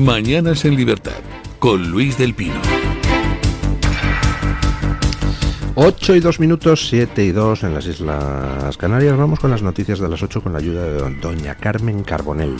Mañanas en Libertad, con Luis del Pino. 8 y 2 minutos, 7 y 2 en las Islas Canarias. Vamos con las noticias de las 8 con la ayuda de doña Carmen Carbonell.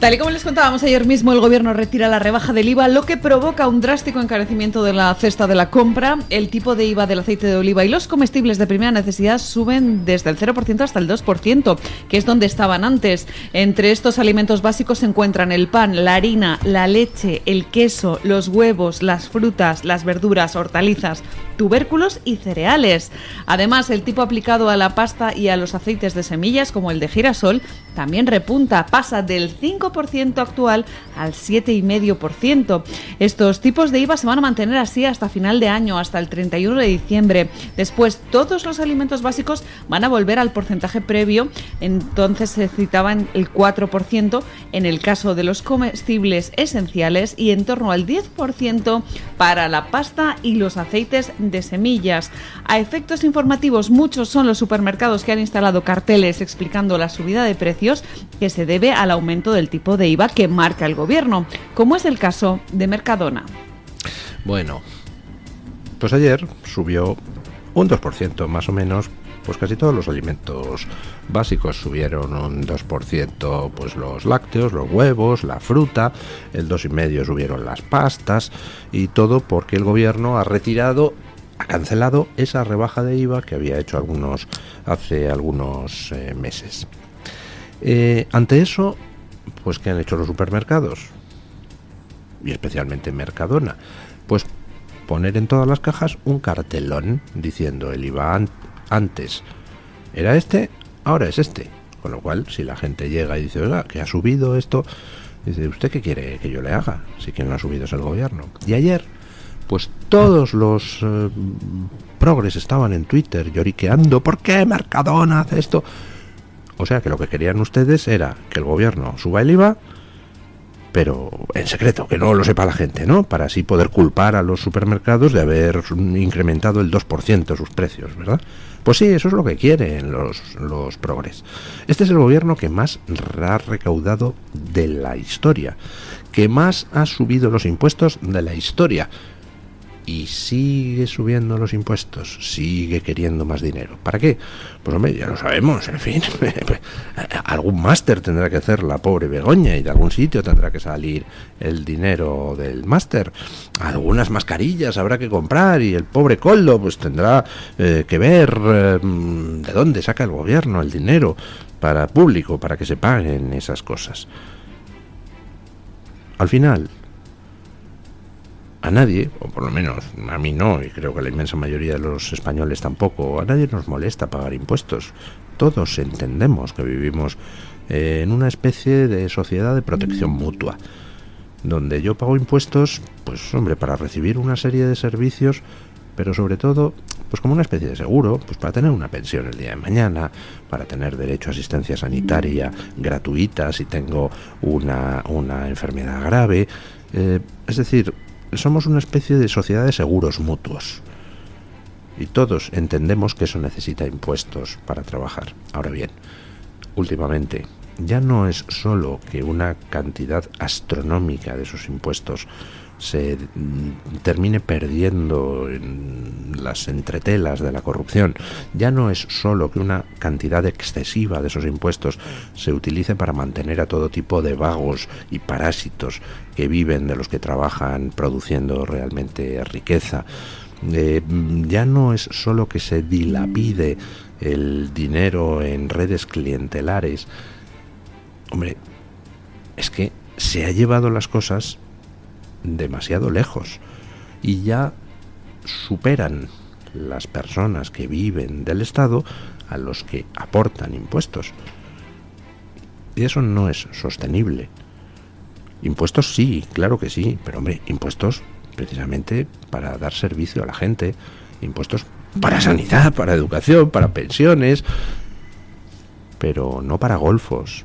Tal y como les contábamos ayer mismo, el gobierno retira la rebaja del IVA, lo que provoca un drástico encarecimiento de la cesta de la compra. El tipo de IVA del aceite de oliva y los comestibles de primera necesidad suben desde el 0% hasta el 2%, que es donde estaban antes. Entre estos alimentos básicos se encuentran el pan, la harina, la leche, el queso, los huevos, las frutas, las verduras, hortalizas, tubérculos y cereales. Además, el tipo aplicado a la pasta y a los aceites de semillas, como el de girasol, también repunta, pasa del 5% actual al 7,5%. Estos tipos de IVA se van a mantener así hasta final de año, hasta el 31 de diciembre. Después, todos los alimentos básicos van a volver al porcentaje previo, entonces se citaban el 4% en el caso de los comestibles esenciales y en torno al 10% para la pasta y los aceites de semillas. A efectos informativos, muchos son los supermercados que han instalado carteles explicando la subida de precios que se debe al aumento del tipo de IVA que marca el gobierno, como es el caso de Mercadona. Bueno, pues ayer subió un 2% más o menos, pues casi todos los alimentos básicos subieron un 2%, pues los lácteos, los huevos, la fruta, el 2,5% subieron las pastas y todo porque el gobierno ha cancelado esa rebaja de IVA que había hecho hace algunos meses. Ante eso, pues ¿qué han hecho los supermercados? Y especialmente Mercadona. Pues poner en todas las cajas un cartelón diciendo el IVA antes era este, ahora es este. Con lo cual, si la gente llega y dice, oiga, que ha subido esto, dice, ¿usted qué quiere que yo le haga? Si quien lo ha subido es el gobierno. Y ayer, pues todos los progres estaban en Twitter lloriqueando, ¿por qué Mercadona hace esto? O sea que lo que querían ustedes era que el gobierno suba el IVA, pero en secreto, que no lo sepa la gente, ¿no? Para así poder culpar a los supermercados de haber incrementado el 2% sus precios, ¿verdad? Pues sí, eso es lo que quieren los progres. Este es el gobierno que más ha recaudado de la historia, que más ha subido los impuestos de la historia. Y sigue subiendo los impuestos, sigue queriendo más dinero. ¿Para qué? Pues hombre, ya lo sabemos, en fin. Algún máster tendrá que hacer la pobre Begoña y de algún sitio tendrá que salir el dinero del máster. Algunas mascarillas habrá que comprar y el pobre Koldo pues tendrá que ver de dónde saca el gobierno el dinero para público, para que se paguen esas cosas. Al final, a nadie, o por lo menos a mí no, y creo que la inmensa mayoría de los españoles tampoco, a nadie nos molesta pagar impuestos. Todos entendemos que vivimos en una especie de sociedad de protección mutua, donde yo pago impuestos, pues hombre, para recibir una serie de servicios, pero sobre todo, pues como una especie de seguro, pues para tener una pensión el día de mañana, para tener derecho a asistencia sanitaria gratuita si tengo una enfermedad grave, es decir, somos una especie de sociedad de seguros mutuos y todos entendemos que eso necesita impuestos para trabajar. Ahora bien, últimamente ya no es solo que una cantidad astronómica de esos impuestos se termine perdiendo en las entretelas de la corrupción, ya no es solo que una cantidad excesiva de esos impuestos se utilice para mantener a todo tipo de vagos y parásitos que viven de los que trabajan produciendo realmente riqueza, ya no es solo que se dilapide el dinero en redes clientelares. Hombre, es que se ha llevado las cosas demasiado lejos y ya superan las personas que viven del Estado a los que aportan impuestos, y eso no es sostenible. Impuestos sí, claro que sí, pero hombre, impuestos precisamente para dar servicio a la gente, impuestos para sanidad, para educación, para pensiones, pero no para golfos,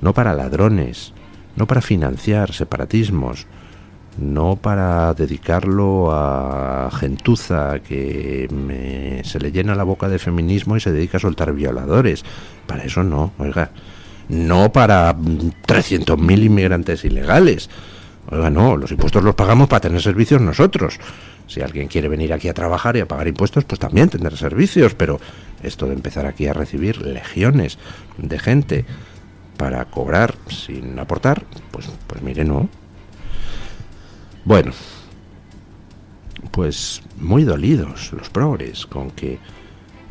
no para ladrones, no para financiar separatismos, no para dedicarlo a gentuza que se le llena la boca de feminismo y se dedica a soltar violadores. Para eso no, oiga. no para 300.000 inmigrantes ilegales. Oiga, no, los impuestos los pagamos para tener servicios nosotros. Si alguien quiere venir aquí a trabajar y a pagar impuestos, pues también tendrá servicios, pero esto de empezar aquí a recibir legiones de gente para cobrar sin aportar, pues mire, no. Bueno, pues muy dolidos los progres con que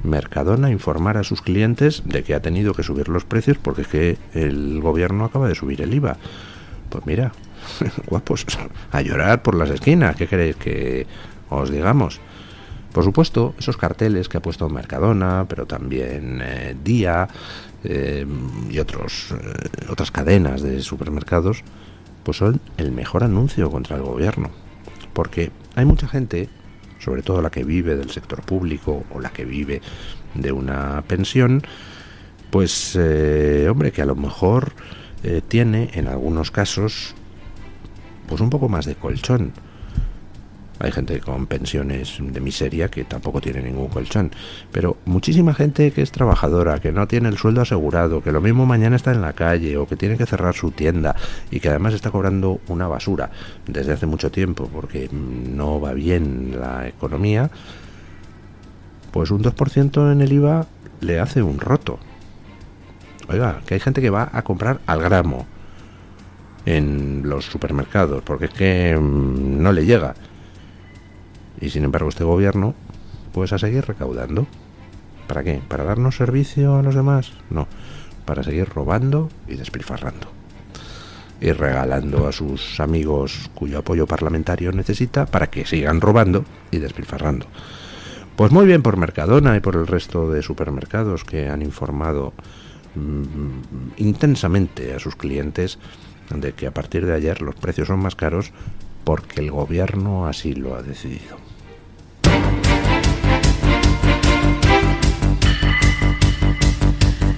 Mercadona informara a sus clientes de que ha tenido que subir los precios porque es que el gobierno acaba de subir el IVA. Pues mira, guapos, a llorar por las esquinas, ¿qué queréis que os digamos? Por supuesto, esos carteles que ha puesto Mercadona, pero también Día y otras cadenas de supermercados, pues son el mejor anuncio contra el gobierno. Porque hay mucha gente, sobre todo la que vive del sector público o la que vive de una pensión, pues, hombre, que a lo mejor tiene, en algunos casos, pues un poco más de colchón. Hay gente con pensiones de miseria que tampoco tiene ningún colchón. Pero muchísima gente que es trabajadora, que no tiene el sueldo asegurado, que lo mismo mañana está en la calle o que tiene que cerrar su tienda y que además está cobrando una basura desde hace mucho tiempo porque no va bien la economía, pues un 2% en el IVA le hace un roto. Oiga, que hay gente que va a comprar al gramo en los supermercados porque es que no le llega. Y sin embargo este gobierno, pues a seguir recaudando. ¿Para qué? ¿Para darnos servicio a los demás? No, para seguir robando y despilfarrando. Y regalando a sus amigos cuyo apoyo parlamentario necesita para que sigan robando y despilfarrando. Pues muy bien por Mercadona y por el resto de supermercados que han informado intensamente a sus clientes de que a partir de ayer los precios son más caros porque el gobierno así lo ha decidido.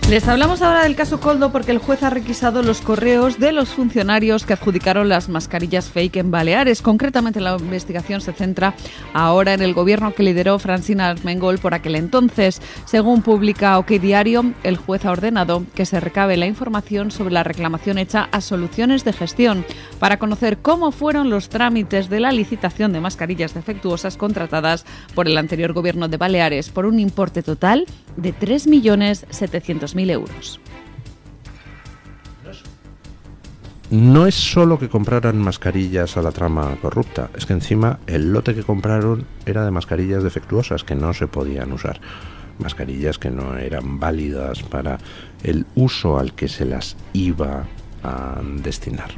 Les hablamos ahora del caso Koldo porque el juez ha requisado los correos de los funcionarios que adjudicaron las mascarillas fake en Baleares. Concretamente, la investigación se centra ahora en el gobierno que lideró Francina Armengol por aquel entonces. Según publica OK Diario, el juez ha ordenado que se recabe la información sobre la reclamación hecha a Soluciones de Gestión para conocer cómo fueron los trámites de la licitación de mascarillas defectuosas contratadas por el anterior gobierno de Baleares por un importe total de 3.700.000 euros. No es solo que compraran mascarillas a la trama corrupta, es que encima el lote que compraron era de mascarillas defectuosas que no se podían usar, mascarillas que no eran válidas para el uso al que se las iba a destinar.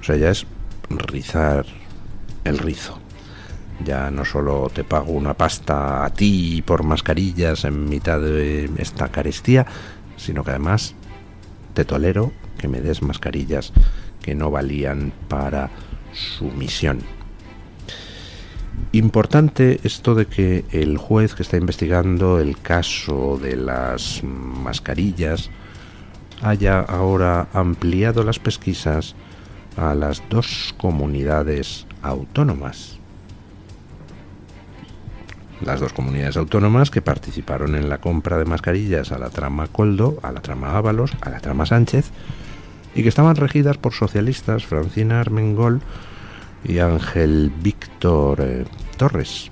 O sea, ya es rizar el rizo. Ya no solo te pago una pasta a ti por mascarillas en mitad de esta carestía, sino que además te tolero que me des mascarillas que no valían para su misión. Importante esto de que el juez que está investigando el caso de las mascarillas haya ahora ampliado las pesquisas a las dos comunidades autónomas. Las dos comunidades autónomas que participaron en la compra de mascarillas a la trama Koldo, a la trama Ábalos, a la trama Sánchez, y que estaban regidas por socialistas Francina Armengol y Ángel Víctor Torres.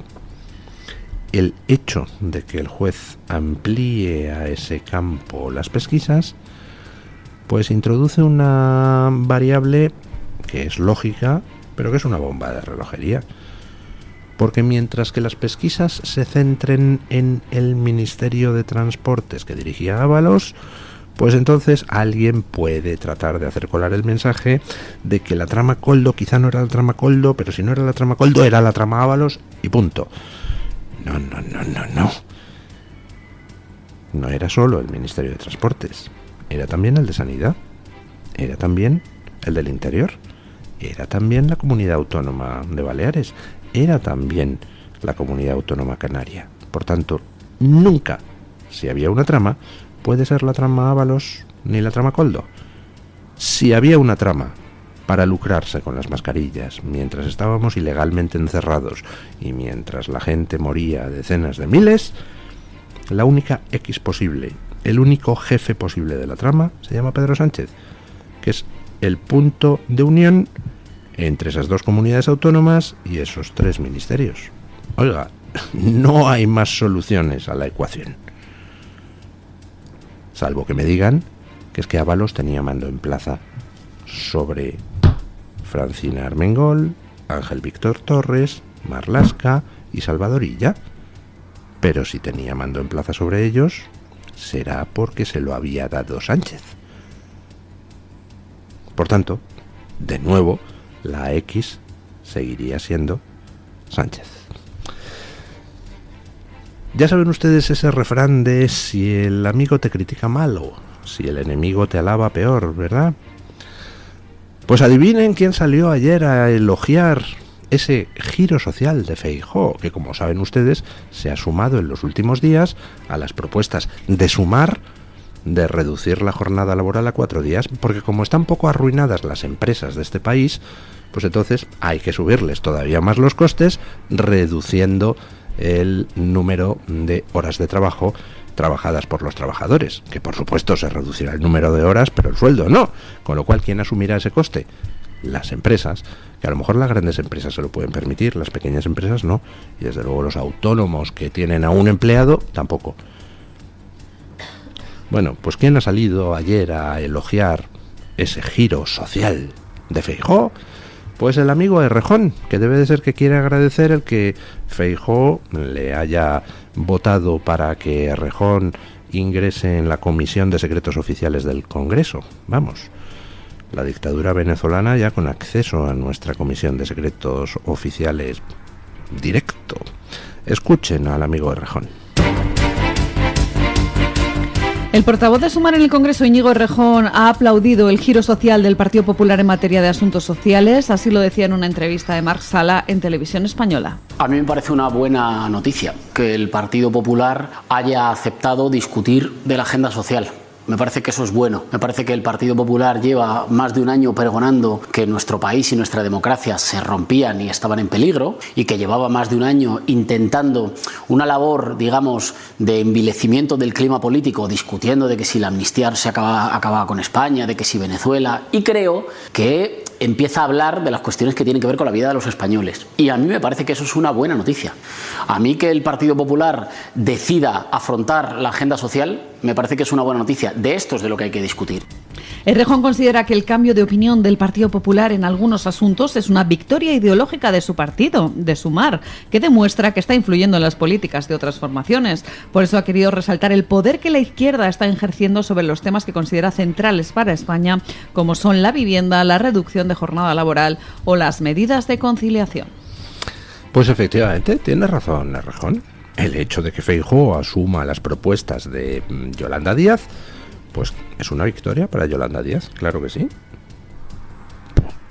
El hecho de que el juez amplíe a ese campo las pesquisas, pues introduce una variable que es lógica, pero que es una bomba de relojería. Porque mientras que las pesquisas se centren en el Ministerio de Transportes que dirigía Ábalos, pues entonces alguien puede tratar de hacer colar el mensaje de que la trama Koldo quizá no era la trama Koldo, pero si no era la trama Koldo era la trama Ábalos y punto. No, no, no, no, no. No era solo el Ministerio de Transportes, era también el de Sanidad, era también el del Interior, era también la Comunidad Autónoma de Baleares, era también la Comunidad Autónoma Canaria. Por tanto, nunca, si había una trama, puede ser la trama Ábalos ni la trama Koldo. Si había una trama para lucrarse con las mascarillas, mientras estábamos ilegalmente encerrados y mientras la gente moría a decenas de miles, la única X posible el único jefe posible de la trama se llama Pedro Sánchez, que es el punto de unión entre esas dos comunidades autónomas y esos tres ministerios. Oiga, no hay más soluciones a la ecuación. Salvo que me digan que es que Ábalos tenía mando en plaza sobre Francina Armengol, Ángel Víctor Torres, Marlasca y Salvador Illa. Pero si tenía mando en plaza sobre ellos, será porque se lo había dado Sánchez. Por tanto, de nuevo, la X seguiría siendo Sánchez. Ya saben ustedes ese refrán de si el amigo te critica malo, si el enemigo te alaba peor, ¿verdad? Pues adivinen quién salió ayer a elogiar ese giro social de Feijóo, que como saben ustedes se ha sumado en los últimos días a las propuestas de SUMAR de reducir la jornada laboral a 4 días, porque como están poco arruinadas las empresas de este país, pues entonces hay que subirles todavía más los costes, reduciendo el número de horas de trabajo trabajadas por los trabajadores, que por supuesto se reducirá el número de horas, pero el sueldo no, con lo cual ¿quién asumirá ese coste? Las empresas, que a lo mejor las grandes empresas se lo pueden permitir, las pequeñas empresas no, y desde luego los autónomos que tienen a un empleado tampoco. Bueno, pues ¿quién ha salido ayer a elogiar ese giro social de Feijóo? Pues el amigo Errejón, que debe de ser que quiere agradecer el que Feijóo le haya votado para que Errejón ingrese en la Comisión de Secretos Oficiales del Congreso. Vamos, la dictadura venezolana ya con acceso a nuestra Comisión de Secretos Oficiales directo. Escuchen al amigo Errejón. El portavoz de SUMAR en el Congreso, Íñigo Errejón, ha aplaudido el giro social del Partido Popular en materia de asuntos sociales. Así lo decía en una entrevista de Marc Sala en Televisión Española. A mí me parece una buena noticia que el Partido Popular haya aceptado discutir de la agenda social. Me parece que eso es bueno. Me parece que el Partido Popular lleva más de un año pregonando que nuestro país y nuestra democracia se rompían y estaban en peligro, y que llevaba más de un año intentando una labor, digamos, de envilecimiento del clima político, discutiendo de que si la amnistía se acababa con España, de que si Venezuela, y creo que empieza a hablar de las cuestiones que tienen que ver con la vida de los españoles. Y a mí me parece que eso es una buena noticia. A mí que el Partido Popular decida afrontar la agenda social, me parece que es una buena noticia. De esto es de lo que hay que discutir. Errejón considera que el cambio de opinión del Partido Popular en algunos asuntos es una victoria ideológica de su partido, de SUMAR, que demuestra que está influyendo en las políticas de otras formaciones. Por eso ha querido resaltar el poder que la izquierda está ejerciendo sobre los temas que considera centrales para España, como son la vivienda, la reducción de jornada laboral o las medidas de conciliación. Pues efectivamente, tiene razón Errejón. El hecho de que Feijóo asuma las propuestas de Yolanda Díaz, pues es una victoria para Yolanda Díaz, claro que sí.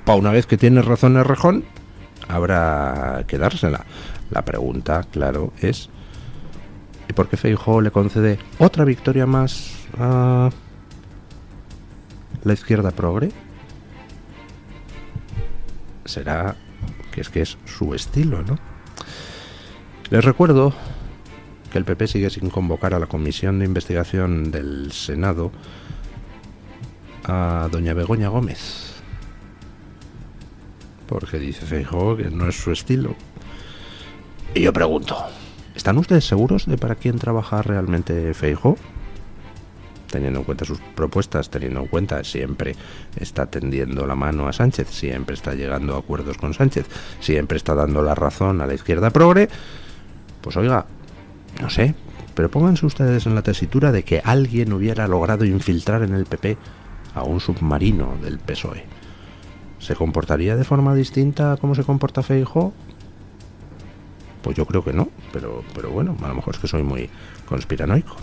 Para una vez que tiene razón Errejón, habrá que dársela. La pregunta, claro, es ¿y por qué Feijóo le concede otra victoria más a la izquierda progre? Será que es su estilo, ¿no? Les recuerdo que el PP sigue sin convocar a la Comisión de Investigación del Senado a doña Begoña Gómez, porque dice Feijóo que no es su estilo. Y yo pregunto, ¿están ustedes seguros de para quién trabaja realmente Feijóo? Teniendo en cuenta sus propuestas, teniendo en cuenta siempre está tendiendo la mano a Sánchez, siempre está llegando a acuerdos con Sánchez, siempre está dando la razón a la izquierda progre. Pues oiga, no sé, pero pónganse ustedes en la tesitura de que alguien hubiera logrado infiltrar en el PP a un submarino del PSOE. ¿Se comportaría de forma distinta a cómo se comporta Feijóo? Pues yo creo que no, pero bueno, a lo mejor es que soy muy conspiranoico.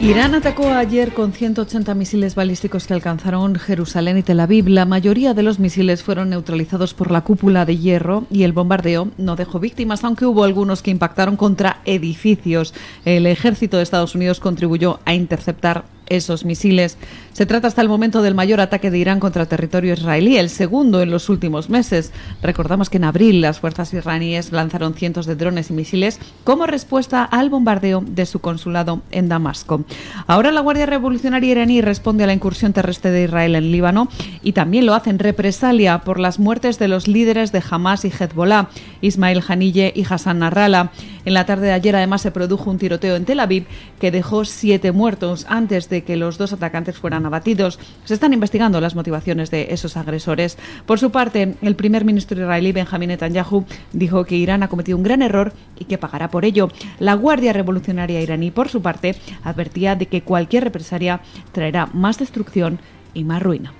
Irán atacó ayer con 180 misiles balísticos que alcanzaron Jerusalén y Tel Aviv. La mayoría de los misiles fueron neutralizados por la cúpula de hierro y el bombardeo no dejó víctimas, aunque hubo algunos que impactaron contra edificios. El ejército de Estados Unidos contribuyó a interceptar esos misiles. Se trata hasta el momento del mayor ataque de Irán contra el territorio israelí, el segundo en los últimos meses. Recordamos que en abril las fuerzas iraníes lanzaron cientos de drones y misiles como respuesta al bombardeo de su consulado en Damasco. Ahora la Guardia Revolucionaria iraní responde a la incursión terrestre de Israel en Líbano y también lo hace en represalia por las muertes de los líderes de Hamas y Hezbollah, Ismail Haniyeh y Hassan Nasrallah. En la tarde de ayer además se produjo un tiroteo en Tel Aviv que dejó 7 muertos antes de que los dos atacantes fueran abatidos. Se están investigando las motivaciones de esos agresores. Por su parte, el primer ministro israelí Benjamin Netanyahu dijo que Irán ha cometido un gran error y que pagará por ello. La Guardia Revolucionaria iraní, por su parte, advertía de que cualquier represalia traerá más destrucción y más ruina.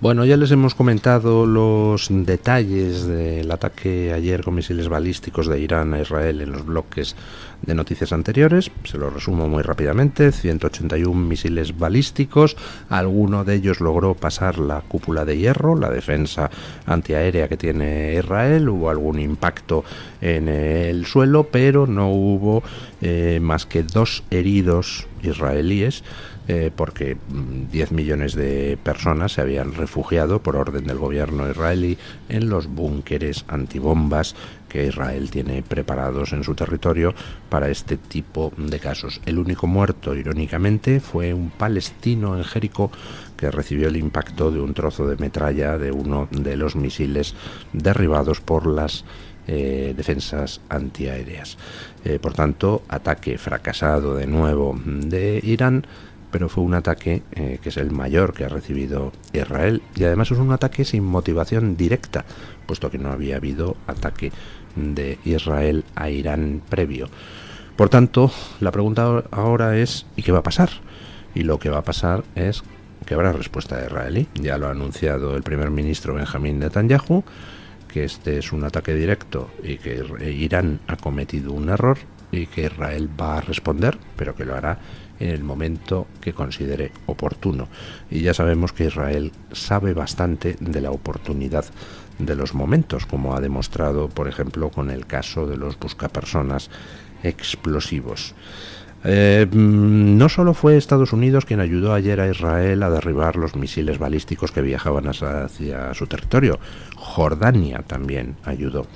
Bueno, ya les hemos comentado los detalles del ataque ayer con misiles balísticos de Irán a Israel en los bloques de noticias anteriores. Se lo resumo muy rápidamente. 181 misiles balísticos. Alguno de ellos logró pasar la cúpula de hierro, la defensa antiaérea que tiene Israel. Hubo algún impacto en el suelo, pero no hubo más que 2 heridos israelíes, porque 10 millones de personas se habían refugiado por orden del gobierno israelí en los búnkeres antibombas que Israel tiene preparados en su territorio para este tipo de casos. El único muerto, irónicamente, fue un palestino en Jericó que recibió el impacto de un trozo de metralla de uno de los misiles derribados por las defensas antiaéreas. Por tanto, ataque fracasado de nuevo de Irán, pero fue un ataque que es el mayor que ha recibido Israel, y además es un ataque sin motivación directa, puesto que no había habido ataque de Israel a Irán previo. Por tanto, la pregunta ahora es ¿y qué va a pasar? Y lo que va a pasar es que habrá respuesta israelí. Ya lo ha anunciado el primer ministro Benjamin Netanyahu, que este es un ataque directo y que Irán ha cometido un error y que Israel va a responder, pero que lo hará en el momento que considere oportuno. Y ya sabemos que Israel sabe bastante de la oportunidad de los momentos, como ha demostrado, por ejemplo, con el caso de los buscapersonas explosivos. No solo fue Estados Unidos quien ayudó ayer a Israel a derribar los misiles balísticos que viajaban hacia su territorio, Jordania también ayudó.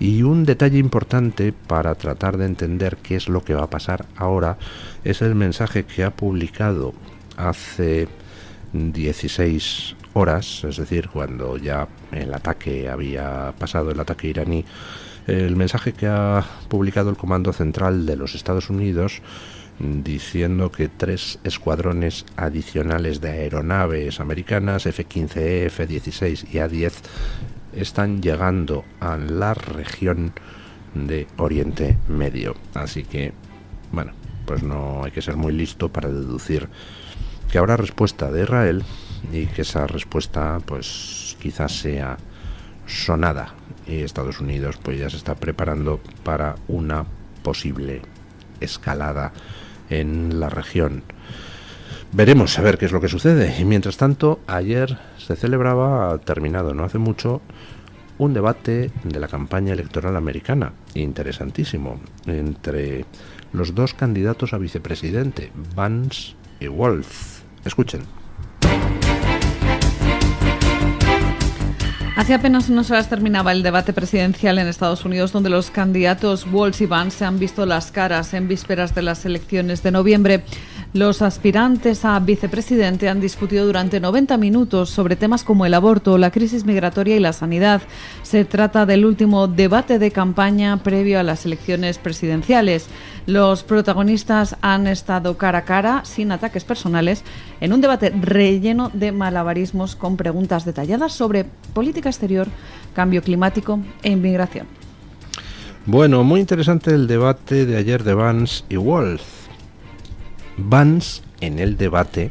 Y un detalle importante para tratar de entender qué es lo que va a pasar ahora es el mensaje que ha publicado hace 16 horas, es decir, cuando ya el ataque había pasado, el ataque iraní, el mensaje que ha publicado el Comando Central de los Estados Unidos diciendo que 3 escuadrones adicionales de aeronaves americanas, F-15E, F-16 y A-10, están llegando a la región de Oriente Medio. Así que, bueno, pues no hay que ser muy listo para deducir que habrá respuesta de Israel y que esa respuesta pues quizás sea sonada. Y Estados Unidos pues ya se está preparando para una posible escalada en la región. Veremos a ver qué es lo que sucede. Y mientras tanto, ayer se celebraba, ha terminado no hace mucho, un debate de la campaña electoral americana, interesantísimo, entre los dos candidatos a vicepresidente, Vance y Wolf. Escuchen. Hace apenas unas horas terminaba el debate presidencial en Estados Unidos, donde los candidatos Walz y Vance se han visto las caras en vísperas de las elecciones de noviembre. Los aspirantes a vicepresidente han discutido durante 90 minutos sobre temas como el aborto, la crisis migratoria y la sanidad. Se trata del último debate de campaña previo a las elecciones presidenciales. Los protagonistas han estado cara a cara, sin ataques personales, en un debate relleno de malabarismos con preguntas detalladas sobre política exterior, cambio climático e inmigración. Bueno, muy interesante el debate de ayer de Vance y Wolf. Vance en el debate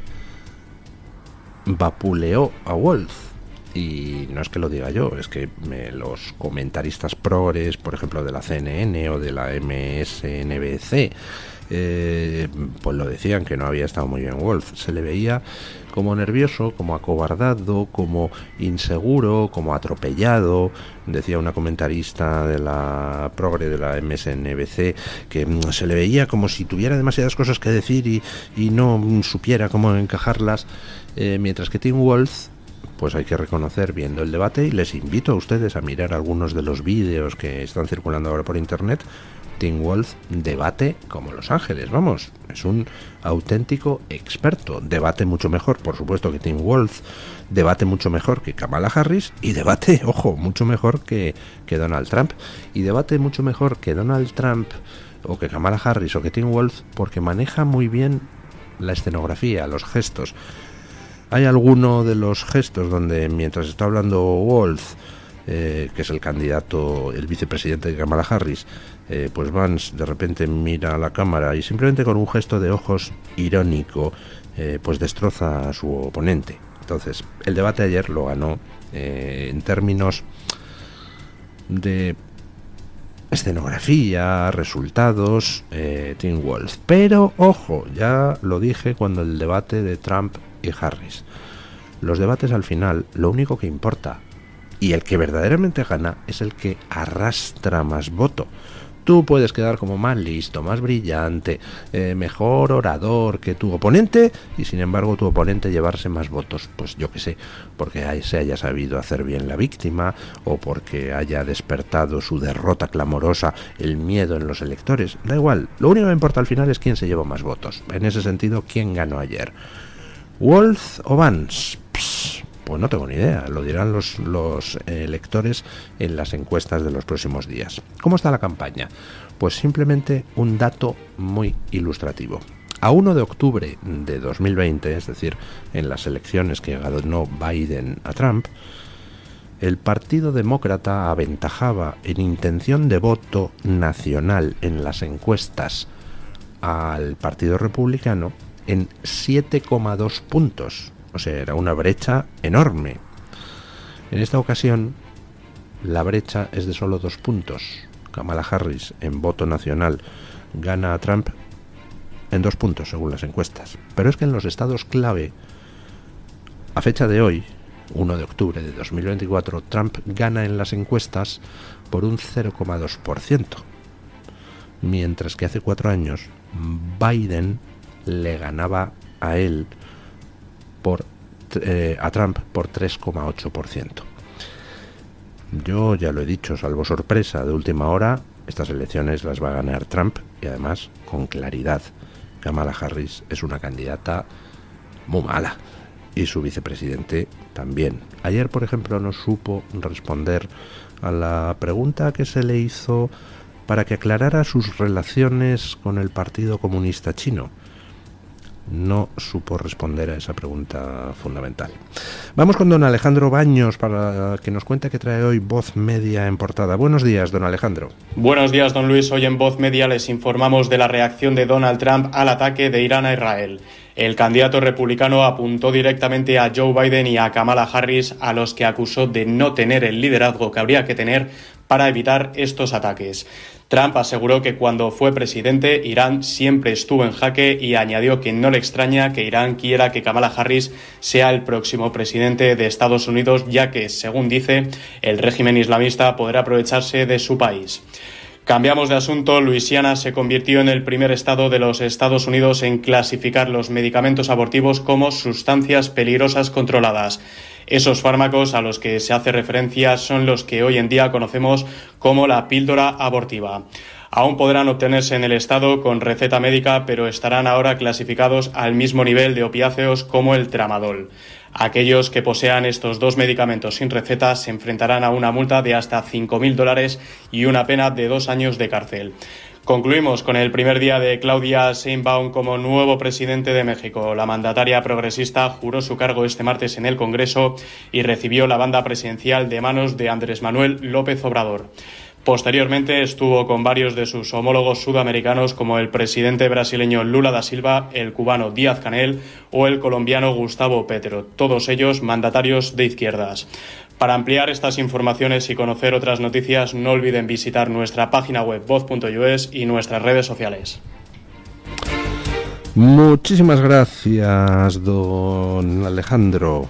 vapuleó a Wolf Y no es que lo diga yo, es que los comentaristas progres, por ejemplo, de la CNN o de la MSNBC, pues lo decían, que no había estado muy bien Wolf. Se le veía como nervioso, como acobardado, como inseguro, como atropellado. Decía una comentarista de la progre de la MSNBC que se le veía como si tuviera demasiadas cosas que decir y no supiera cómo encajarlas, mientras que Tim Wolf, pues hay que reconocer, viendo el debate, y les invito a ustedes a mirar algunos de los vídeos que están circulando ahora por internet, Tim Wolf debate como Los Ángeles, vamos, es un auténtico experto, debate mucho mejor, por supuesto, que Tim Wolf, debate mucho mejor que Kamala Harris y debate, ojo, mucho mejor que Donald Trump, y debate mucho mejor que Donald Trump o que Kamala Harris o que Tim Wolf, porque maneja muy bien la escenografía, los gestos. Hay alguno de los gestos donde, mientras está hablando Wolf, que es el candidato, el vicepresidente de Kamala Harris, pues Vance de repente mira a la cámara y simplemente con un gesto de ojos irónico, pues destroza a su oponente. Entonces, el debate ayer lo ganó en términos de escenografía, resultados, Tim Wolf. Pero, ojo, ya lo dije cuando el debate de Trump y Harris, los debates al final lo único que importa, y el que verdaderamente gana, es el que arrastra más voto. Tú puedes quedar como más listo, más brillante, mejor orador que tu oponente, y sin embargo tu oponente llevarse más votos, pues yo que sé, porque se haya sabido hacer bien la víctima, o porque haya despertado su derrota clamorosa, el miedo en los electores. Da igual, lo único que importa al final es quién se lleva más votos. En ese sentido, ¿quién ganó ayer? ¿Wolf o Vance? Pues no tengo ni idea, lo dirán los electores en las encuestas de los próximos días. ¿Cómo está la campaña? Pues simplemente un dato muy ilustrativo. A 1 de octubre de 2020, es decir, en las elecciones que ganó Biden a Trump, el Partido Demócrata aventajaba en intención de voto nacional en las encuestas al Partido Republicano en 7,2 puntos. O sea, era una brecha enorme. En esta ocasión, la brecha es de solo 2 puntos. Kamala Harris, en voto nacional, gana a Trump en 2 puntos, según las encuestas. Pero es que en los estados clave, a fecha de hoy, 1 de octubre de 2024, Trump gana en las encuestas por un 0,2%. Mientras que hace 4 años, Biden le ganaba a él a Trump por 3,8%. Yo ya lo he dicho, salvo sorpresa de última hora, estas elecciones las va a ganar Trump, y además con claridad. Kamala Harris es una candidata muy mala, y su vicepresidente también. Ayer, por ejemplo, no supo responder a la pregunta que se le hizo para que aclarara sus relaciones con el Partido Comunista Chino. No supo responder a esa pregunta fundamental. Vamos con don Alejandro Baños para que nos cuente que trae hoy Voz Media en portada. Buenos días, don Alejandro. Buenos días, don Luis. Hoy en Voz Media les informamos de la reacción de Donald Trump al ataque de Irán a Israel. El candidato republicano apuntó directamente a Joe Biden y a Kamala Harris, a los que acusó de no tener el liderazgo que habría que tener para evitar estos ataques. Trump aseguró que cuando fue presidente, Irán siempre estuvo en jaque, y añadió que no le extraña que Irán quiera que Kamala Harris sea el próximo presidente de Estados Unidos, ya que, según dice, el régimen islamista podrá aprovecharse de su país. Cambiamos de asunto. Luisiana se convirtió en el primer estado de los Estados Unidos en clasificar los medicamentos abortivos como sustancias peligrosas controladas. Esos fármacos a los que se hace referencia son los que hoy en día conocemos como la píldora abortiva. Aún podrán obtenerse en el estado con receta médica, pero estarán ahora clasificados al mismo nivel de opiáceos como el tramadol. Aquellos que posean estos 2 medicamentos sin receta se enfrentarán a una multa de hasta $5.000 y una pena de 2 años de cárcel. Concluimos con el primer día de Claudia Sheinbaum como nuevo presidente de México. La mandataria progresista juró su cargo este martes en el Congreso y recibió la banda presidencial de manos de Andrés Manuel López Obrador. Posteriormente estuvo con varios de sus homólogos sudamericanos como el presidente brasileño Lula da Silva, el cubano Díaz-Canel o el colombiano Gustavo Petro, todos ellos mandatarios de izquierdas. Para ampliar estas informaciones y conocer otras noticias, no olviden visitar nuestra página web voz.us y nuestras redes sociales. Muchísimas gracias, don Alejandro.